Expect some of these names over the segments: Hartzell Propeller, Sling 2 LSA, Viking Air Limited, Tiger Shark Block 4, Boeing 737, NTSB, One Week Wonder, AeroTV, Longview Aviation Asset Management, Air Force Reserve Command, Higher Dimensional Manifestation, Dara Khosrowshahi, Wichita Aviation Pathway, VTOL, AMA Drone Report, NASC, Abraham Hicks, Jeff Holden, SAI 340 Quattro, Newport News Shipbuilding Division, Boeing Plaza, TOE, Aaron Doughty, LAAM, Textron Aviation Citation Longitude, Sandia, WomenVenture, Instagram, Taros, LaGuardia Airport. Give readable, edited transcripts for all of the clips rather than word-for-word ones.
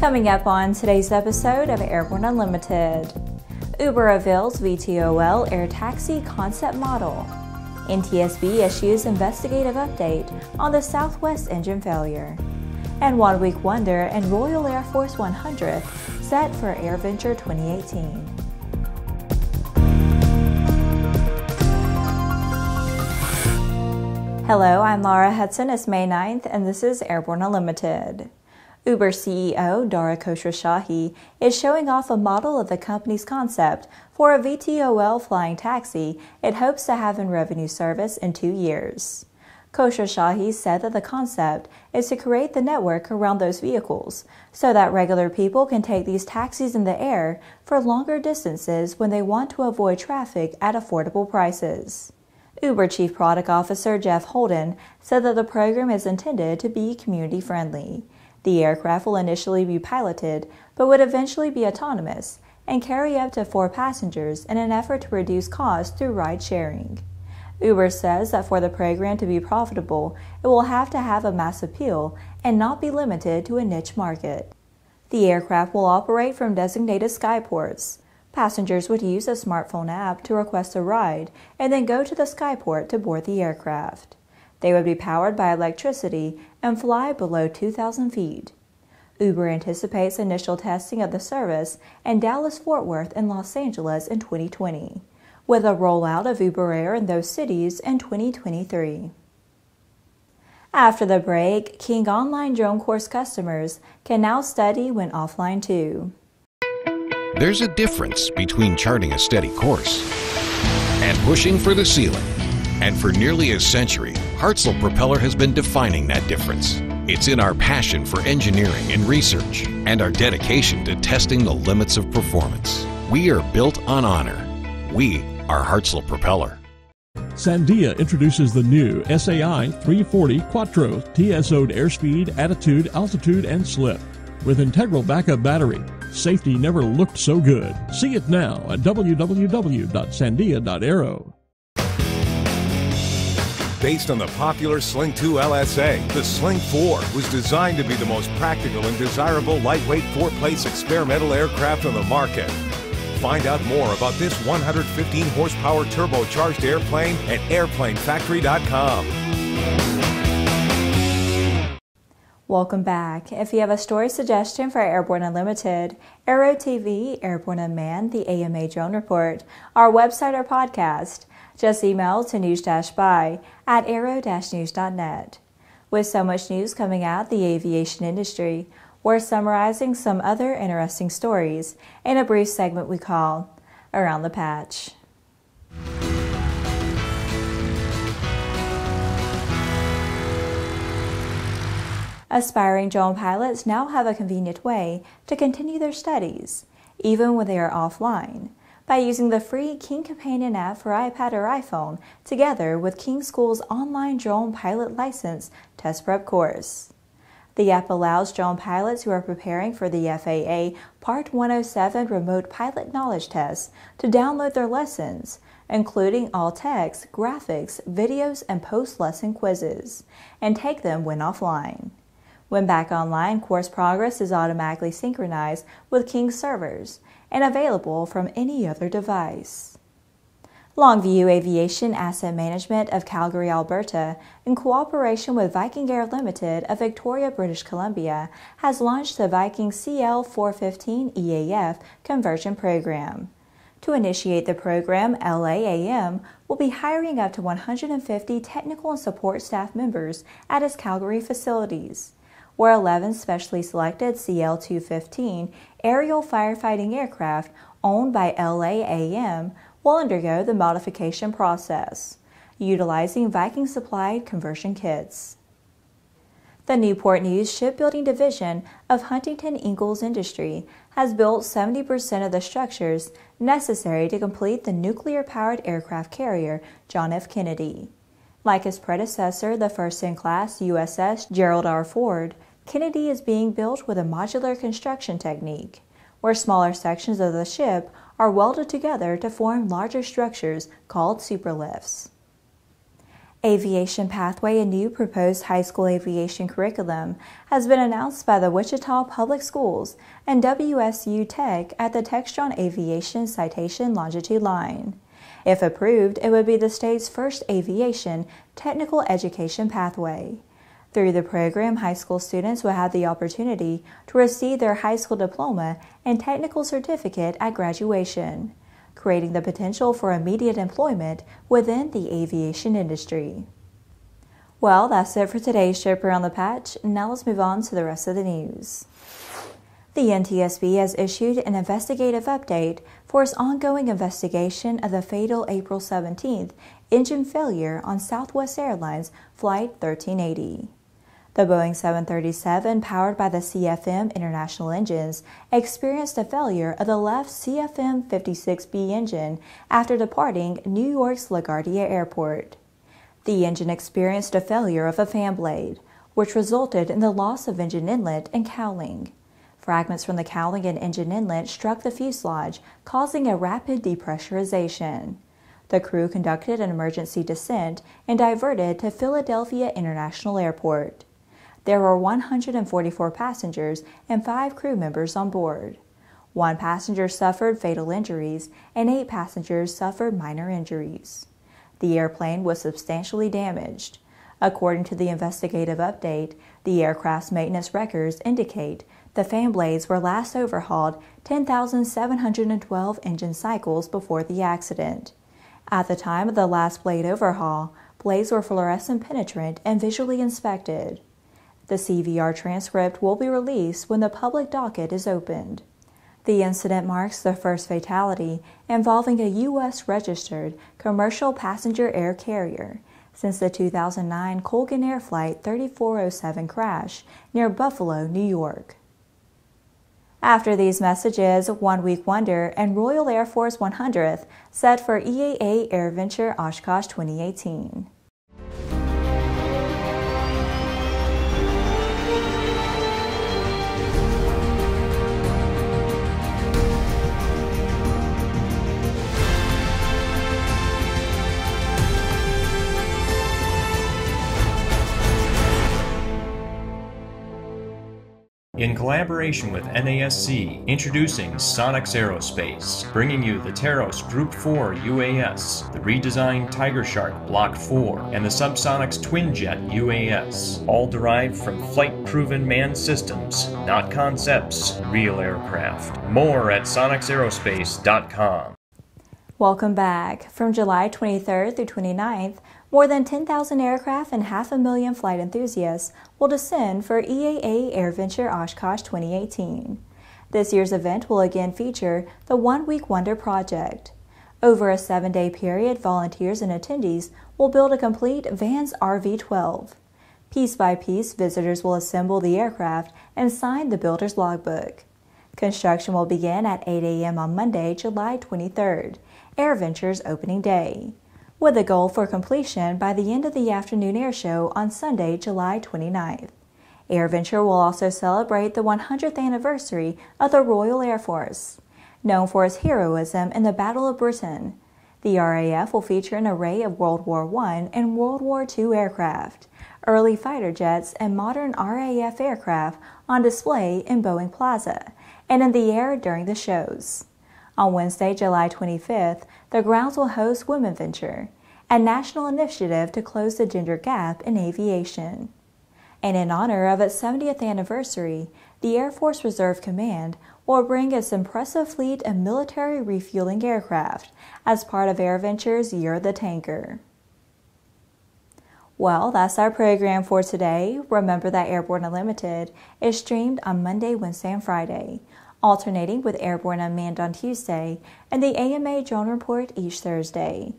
Coming up on today's episode of Airborne Unlimited, Uber reveals VTOL air taxi concept model, NTSB issues investigative update on the Southwest engine failure, and 1 week wonder and Royal Air Force 100th set for AirVenture 2018. Hello, I'm Laura Hudson. It's May 9th, and this is Airborne Unlimited. Uber CEO Dara Khosrowshahi is showing off a model of the company's concept for a VTOL flying taxi it hopes to have in revenue service in 2 years. Khosrowshahi said that the concept is to create the network around those vehicles so that regular people can take these taxis in the air for longer distances when they want to avoid traffic at affordable prices. Uber Chief Product Officer Jeff Holden said that the program is intended to be community-friendly. The aircraft will initially be piloted, but would eventually be autonomous and carry up to 4 passengers in an effort to reduce costs through ride-sharing. Uber says that for the program to be profitable, it will have to have a mass appeal and not be limited to a niche market. The aircraft will operate from designated skyports. Passengers would use a smartphone app to request a ride and then go to the skyport to board the aircraft. They would be powered by electricity and fly below 2,000 feet. Uber anticipates initial testing of the service in Dallas, Fort Worth, and Los Angeles in 2020, with a rollout of Uber Air in those cities in 2023. After the break, King Online Drone Course customers can now study when offline too. There's a difference between charting a steady course and pushing for the ceiling. And for nearly a century, Hartzell Propeller has been defining that difference. It's in our passion for engineering and research and our dedication to testing the limits of performance. We are built on honor. We are Hartzell Propeller. Sandia introduces the new SAI 340 Quattro TSO'd airspeed, attitude, altitude, and slip. With integral backup battery, safety never looked so good. See it now at www.sandia.aero. Based on the popular Sling 2 LSA, the Sling 4 was designed to be the most practical and desirable lightweight four-place experimental aircraft on the market. Find out more about this 115-horsepower turbocharged airplane at airplanefactory.com. Welcome back. If you have a story suggestion for Airborne Unlimited, AeroTV, Airborne Unmanned, the AMA Drone Report, our website or podcast, just email to news-by@aero-news.net. With so much news coming out of the aviation industry, we're summarizing some other interesting stories in a brief segment we call Around the Patch. Aspiring drone pilots now have a convenient way to continue their studies, even when they are offline, by using the free King Companion app for iPad or iPhone, together with King School's online drone pilot license test prep course. The app allows drone pilots who are preparing for the FAA Part 107 remote pilot knowledge test to download their lessons, including all text, graphics, videos, and post-lesson quizzes, and take them when offline. When back online, course progress is automatically synchronized with King servers and available from any other device. Longview Aviation Asset Management of Calgary, Alberta, in cooperation with Viking Air Limited of Victoria, British Columbia, has launched the Viking CL-415 EAF conversion program. To initiate the program, LAAM will be hiring up to 150 technical and support staff members at its Calgary facilities, where 11 specially selected CL-215 aerial firefighting aircraft owned by LAAM will undergo the modification process, utilizing Viking-supplied conversion kits. The Newport News Shipbuilding Division of Huntington Ingalls Industry has built 70% of the structures necessary to complete the nuclear-powered aircraft carrier John F. Kennedy. Like his predecessor, the first-in-class USS Gerald R. Ford, Kennedy is being built with a modular construction technique, where smaller sections of the ship are welded together to form larger structures called superlifts. Aviation Pathway, a new proposed high school aviation curriculum, has been announced by the Wichita Public Schools and WSU Tech at the Textron Aviation Citation Longitude line. If approved, it would be the state's first aviation technical education pathway. Through the program, high school students will have the opportunity to receive their high school diploma and technical certificate at graduation, creating the potential for immediate employment within the aviation industry. Well, that's it for today's trip around the patch. Now let's move on to the rest of the news. The NTSB has issued an investigative update for its ongoing investigation of the fatal April 17th engine failure on Southwest Airlines Flight 1380. The Boeing 737, powered by the CFM International engines, experienced a failure of the left CFM 56B engine after departing New York's LaGuardia Airport. The engine experienced a failure of a fan blade, which resulted in the loss of engine inlet and cowling. Fragments from the cowling and engine inlet struck the fuselage, causing a rapid depressurization. The crew conducted an emergency descent and diverted to Philadelphia International Airport. There were 144 passengers and 5 crew members on board. 1 passenger suffered fatal injuries and 8 passengers suffered minor injuries. The airplane was substantially damaged. According to the investigative update, the aircraft's maintenance records indicate the fan blades were last overhauled 10,712 engine cycles before the accident. At the time of the last blade overhaul, blades were fluorescent penetrant and visually inspected. The CVR transcript will be released when the public docket is opened. The incident marks the first fatality involving a U.S.-registered commercial passenger air carrier since the 2009 Colgan Air Flight 3407 crash near Buffalo, New York. After these messages, One Week Wonder and Royal Air Force 100th set for EAA AirVenture Oshkosh 2018. In collaboration with NASC, introducing Sonics Aerospace, bringing you the Taros Group 4 UAS, the redesigned Tiger Shark Block 4, and the Subsonics Twinjet UAS, all derived from flight-proven manned systems, not concepts, real aircraft. More at sonicsaerospace.com. Welcome back. From July 23rd through 29th, more than 10,000 aircraft and 500,000 flight enthusiasts will descend for EAA AirVenture Oshkosh 2018. This year's event will again feature the One Week Wonder project. Over a 7-day period, volunteers and attendees will build a complete Vans RV-12. Piece by piece, visitors will assemble the aircraft and sign the builder's logbook. Construction will begin at 8 a.m. on Monday, July 23rd, AirVenture's opening day, with a goal for completion by the end of the afternoon airshow on Sunday, July 29th. AirVenture will also celebrate the 100th anniversary of the Royal Air Force, known for its heroism in the Battle of Britain. The RAF will feature an array of World War I and World War II aircraft, early fighter jets, and modern RAF aircraft on display in Boeing Plaza and in the air during the shows. On Wednesday, July 25th, the grounds will host WomenVenture, a national initiative to close the gender gap in aviation. And in honor of its 70th anniversary, the Air Force Reserve Command will bring its impressive fleet of military refueling aircraft as part of AirVenture's Year of the Tanker. Well, that's our program for today. Remember that Airborne Unlimited is streamed on Monday, Wednesday, and Friday, alternating with Airborne Unmanned on Tuesday and the AMA Drone Report each Thursday.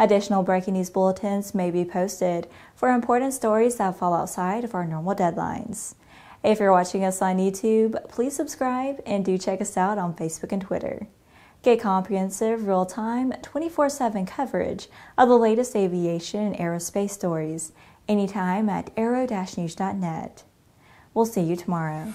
Additional breaking news bulletins may be posted for important stories that fall outside of our normal deadlines. If you're watching us on YouTube, please subscribe and do check us out on Facebook and Twitter. Get comprehensive, real-time, 24/7 coverage of the latest aviation and aerospace stories anytime at aero-news.net. We'll see you tomorrow.